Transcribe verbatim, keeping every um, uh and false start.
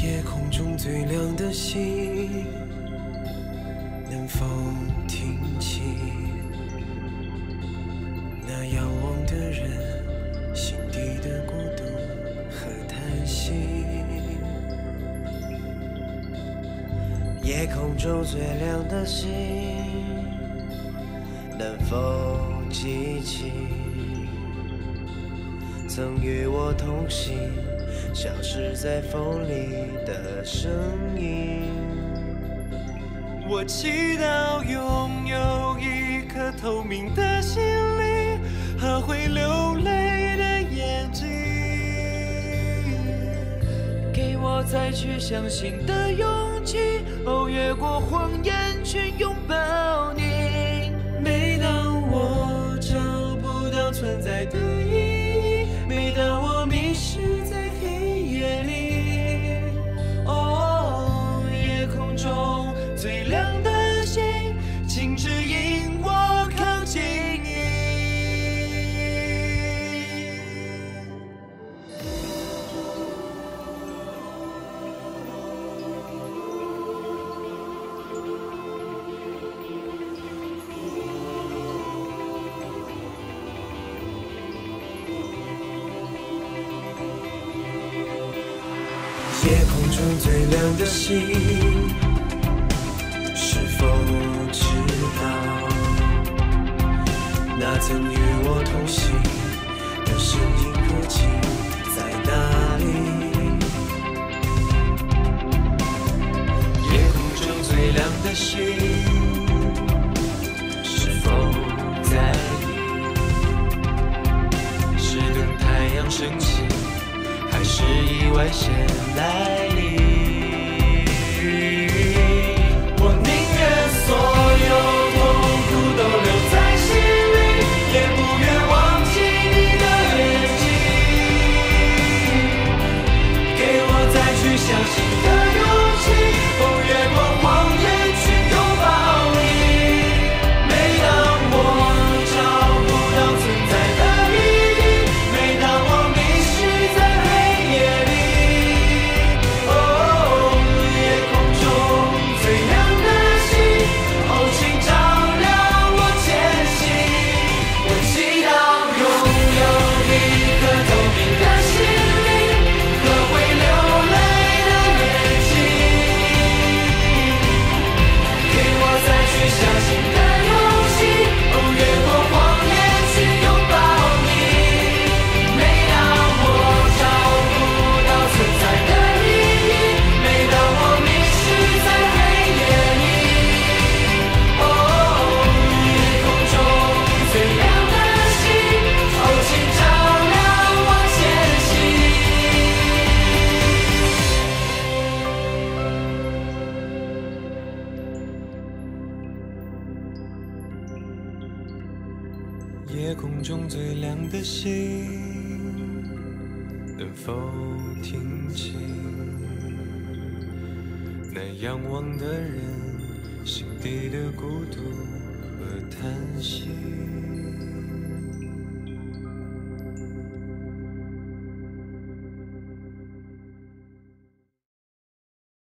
夜空中最亮的星，能否听清？那仰望的人心底的孤独和叹息。夜空中最亮的星，能否记起？曾与我同行。 消失在风里的声音。我祈祷拥有一颗透明的心灵和会流泪的眼睛，给我再去相信的勇气。哦，越过谎言去拥抱你。每当我找不到存在的意义，每当我迷失在。 最亮的星，请指引我靠近你。夜空中最亮的星。 那曾与我同行的身影和情在哪里？夜空中最亮的星是否在你？是等太阳升起，还是意外先来临？我宁愿所有。 相信的勇气，哦，越过谎言去拥抱你。每当我找不到存在的意义，每当我迷失在黑夜里，哦，夜空中最亮的星，哦，请照亮我前行。我祈祷拥有一颗透明的心灵，和会流。 相信的勇气，哦，越过谎言去拥抱你。每当我找不到存在的意义，每当我迷失在黑夜里，哦，夜空中最亮的星，哦，请照亮我前行。 夜空中最亮的星，能否听清？那仰望的人心底的孤独和叹息。